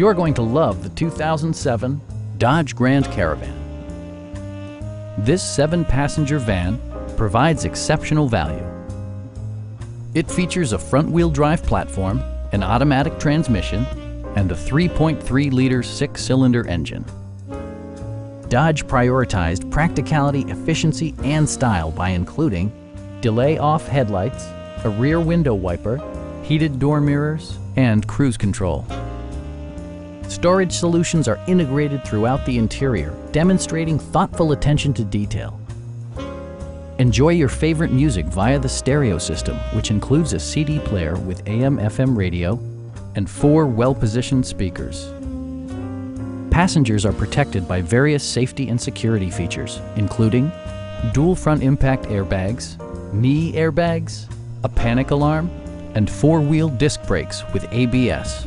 You are going to love the 2007 Dodge Grand Caravan. This 7-passenger van provides exceptional value. It features a front-wheel drive platform, an automatic transmission, and a 3.3-liter 6-cylinder engine. Dodge prioritized practicality, efficiency, and style by including delay-off headlights, a rear window wiper, heated door mirrors, and cruise control. Storage solutions are integrated throughout the interior, demonstrating thoughtful attention to detail. Enjoy your favorite music via the stereo system, which includes a CD player with AM/FM radio and 4 well-positioned speakers. Passengers are protected by various safety and security features, including dual front impact airbags, knee airbags, a panic alarm, and 4-wheel disc brakes with ABS.